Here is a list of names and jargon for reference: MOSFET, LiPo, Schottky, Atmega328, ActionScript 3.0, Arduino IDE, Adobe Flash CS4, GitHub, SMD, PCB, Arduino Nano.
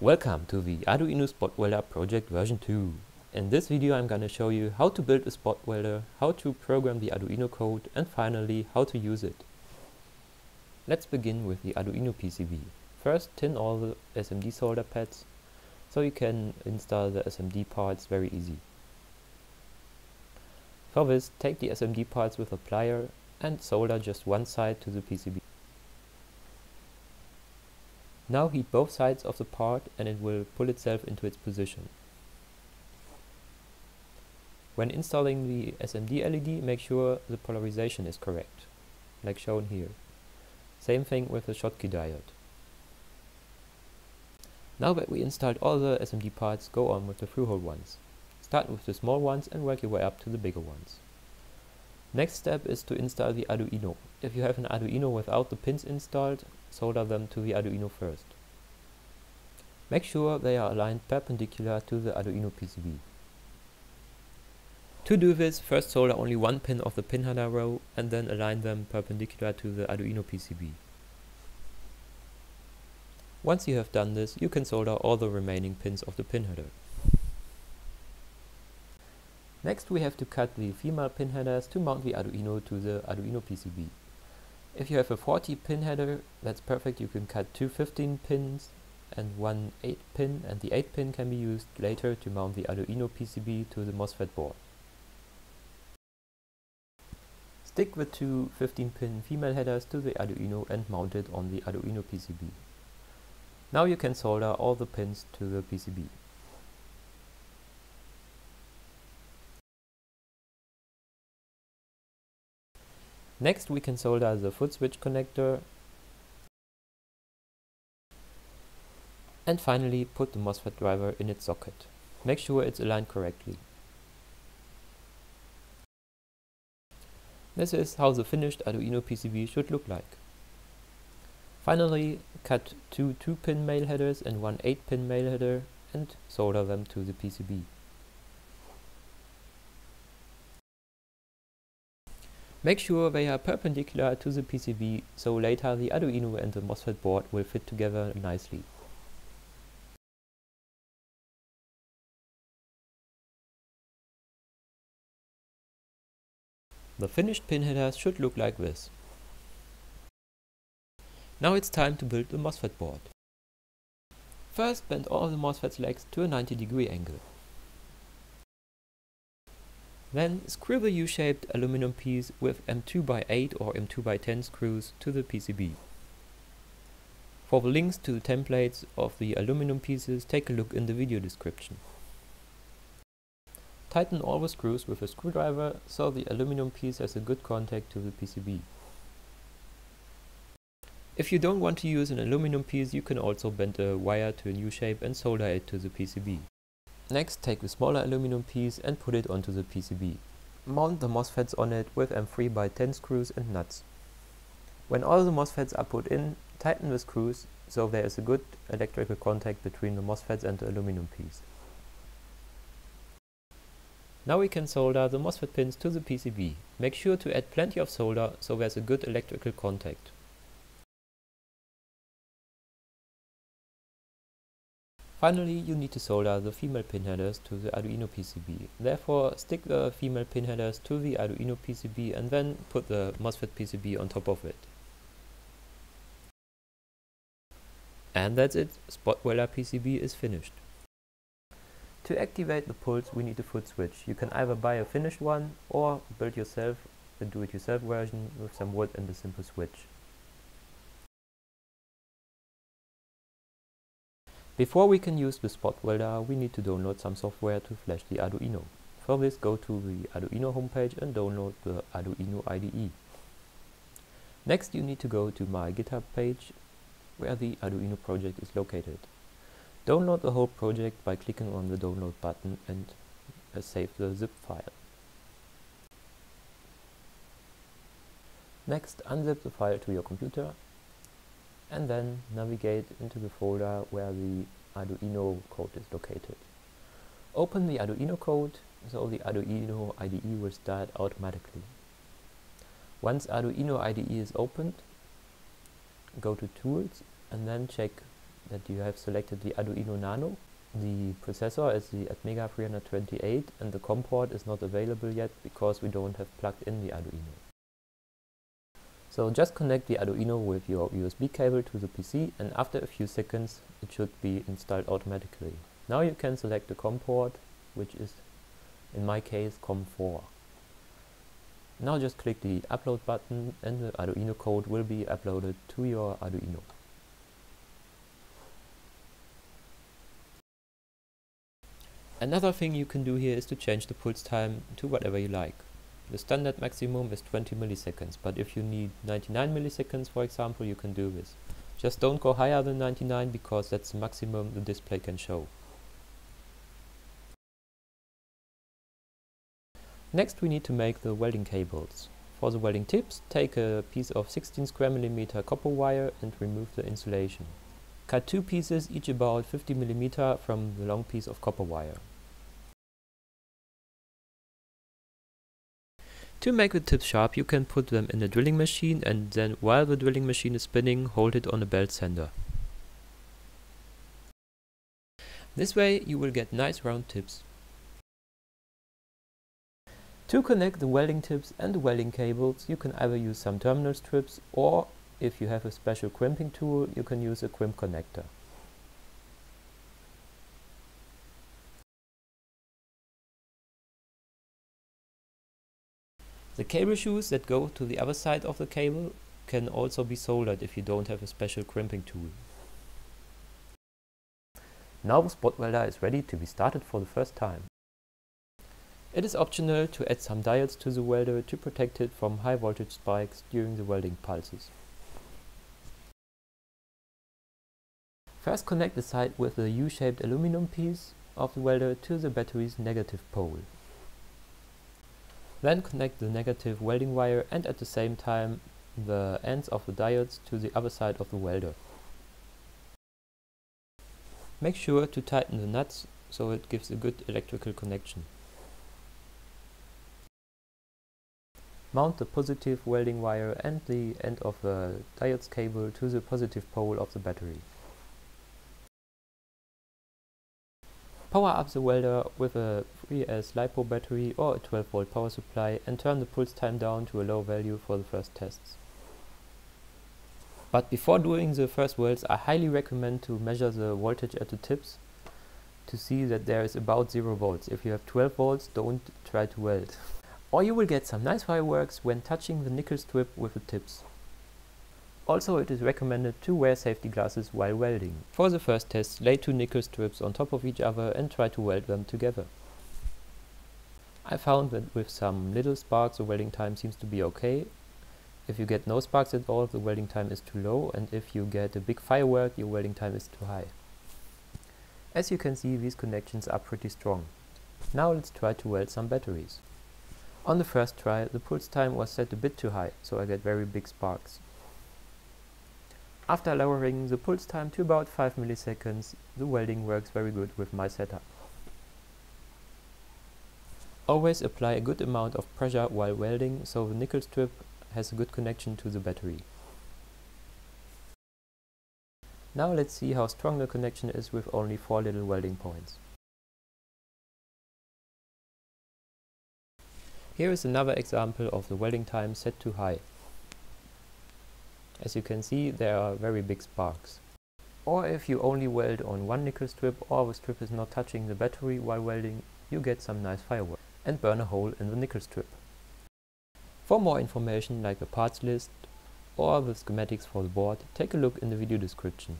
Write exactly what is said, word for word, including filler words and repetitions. Welcome to the Arduino Spot Welder project version two. In this video I'm gonna show you how to build a spot welder, how to program the Arduino code and finally how to use it. Let's begin with the Arduino P C B. First tin all the S M D solder pads so you can install the S M D parts very easy. For this, take the S M D parts with a plier and solder just one side to the P C B. Now heat both sides of the part and it will pull itself into its position. When installing the S M D L E D, make sure the polarization is correct, like shown here. Same thing with the Schottky diode. Now that we installed all the S M D parts, go on with the through-hole ones. Start with the small ones and work your way up to the bigger ones. Next step is to install the Arduino. If you have an Arduino without the pins installed, solder them to the Arduino first. Make sure they are aligned perpendicular to the Arduino P C B. To do this, first solder only one pin of the pin header row and then align them perpendicular to the Arduino P C B. Once you have done this, you can solder all the remaining pins of the pin header. Next we have to cut the female pin headers to mount the Arduino to the Arduino P C B. If you have a forty pin header, that's perfect, you can cut two fifteen pins and one eight pin, and the eight pin can be used later to mount the Arduino P C B to the MOSFET board. Stick the two fifteen pin female headers to the Arduino and mount it on the Arduino P C B. Now you can solder all the pins to the P C B. Next we can solder the foot switch connector and finally put the MOSFET driver in its socket. Make sure it's aligned correctly. This is how the finished Arduino P C B should look like. Finally, cut two two-pin male headers and one eight-pin male header and solder them to the P C B. Make sure they are perpendicular to the P C B, so later the Arduino and the MOSFET board will fit together nicely. The finished pin headers should look like this. Now it's time to build the MOSFET board. First, bend all the MOSFET's legs to a ninety degree angle. Then screw the U-shaped aluminum piece with M two by eight or M two by ten screws to the P C B. For the links to the templates of the aluminum pieces, take a look in the video description. Tighten all the screws with a screwdriver so the aluminum piece has a good contact to the P C B. If you don't want to use an aluminum piece, you can also bend a wire to a new shape and solder it to the P C B. Next, take the smaller aluminum piece and put it onto the P C B. Mount the MOSFETs on it with M three by ten screws and nuts. When all the MOSFETs are put in, tighten the screws so there is a good electrical contact between the MOSFETs and the aluminum piece. Now we can solder the MOSFET pins to the P C B. Make sure to add plenty of solder so there is a good electrical contact. Finally, you need to solder the female pin headers to the Arduino P C B. Therefore, stick the female pin headers to the Arduino P C B and then put the MOSFET P C B on top of it. And that's it, Spot Welder P C B is finished. To activate the pulse, we need a foot switch. You can either buy a finished one or build yourself a do-it-yourself version with some wood and a simple switch. Before we can use the spot welder, we need to download some software to flash the Arduino. For this, go to the Arduino homepage and download the Arduino I D E. Next, you need to go to my GitHub page, where the Arduino project is located. Download the whole project by clicking on the download button and uh, save the zip file. Next, unzip the file to your computer. And then navigate into the folder where the Arduino code is located. Open the Arduino code, so the Arduino I D E will start automatically. Once Arduino I D E is opened, go to Tools and then check that you have selected the Arduino Nano. The processor is the Atmega three twenty-eight and the COM port is not available yet because we don't have plugged in the Arduino. So just connect the Arduino with your U S B cable to the P C, and after a few seconds it should be installed automatically. Now you can select the COM port, which is in my case COM four. Now just click the upload button and the Arduino code will be uploaded to your Arduino. Another thing you can do here is to change the pulse time to whatever you like. The standard maximum is twenty milliseconds, but if you need ninety-nine milliseconds for example, you can do this. Just don't go higher than ninety-nine because that's the maximum the display can show. Next we need to make the welding cables. For the welding tips, take a piece of sixteen square millimeter copper wire and remove the insulation. Cut two pieces, each about fifty millimeter from the long piece of copper wire. To make the tips sharp, you can put them in a drilling machine and then, while the drilling machine is spinning, hold it on a belt sander. This way you will get nice round tips. To connect the welding tips and the welding cables, you can either use some terminal strips or, if you have a special crimping tool, you can use a crimp connector. The cable shoes that go to the other side of the cable can also be soldered if you don't have a special crimping tool. Now the spot welder is ready to be started for the first time. It is optional to add some diodes to the welder to protect it from high voltage spikes during the welding pulses. First connect the side with the U-shaped aluminum piece of the welder to the battery's negative pole. Then connect the negative welding wire and at the same time the ends of the diodes to the other side of the welder. Make sure to tighten the nuts so it gives a good electrical connection. Mount the positive welding wire and the end of the diodes cable to the positive pole of the battery. Power up the welder with a three S LiPo battery or a twelve volt power supply and turn the pulse time down to a low value for the first tests. But before doing the first welds, I highly recommend to measure the voltage at the tips to see that there is about zero volts. If you have twelve volts, don't try to weld. Or you will get some nice fireworks when touching the nickel strip with the tips. Also, it is recommended to wear safety glasses while welding. For the first test, lay two nickel strips on top of each other and try to weld them together. I found that with some little sparks the welding time seems to be okay. If you get no sparks at all, the welding time is too low, and if you get a big firework, your welding time is too high. As you can see, these connections are pretty strong. Now let's try to weld some batteries. On the first try, the pulse time was set a bit too high, so I get very big sparks. After lowering the pulse time to about five milliseconds, the welding works very good with my setup. Always apply a good amount of pressure while welding, so the nickel strip has a good connection to the battery. Now let's see how strong the connection is with only four little welding points. Here is another example of the welding time set to high. As you can see, there are very big sparks. Or if you only weld on one nickel strip or the strip is not touching the battery while welding, you get some nice fireworks and burn a hole in the nickel strip. For more information like the parts list or the schematics for the board, take a look in the video description.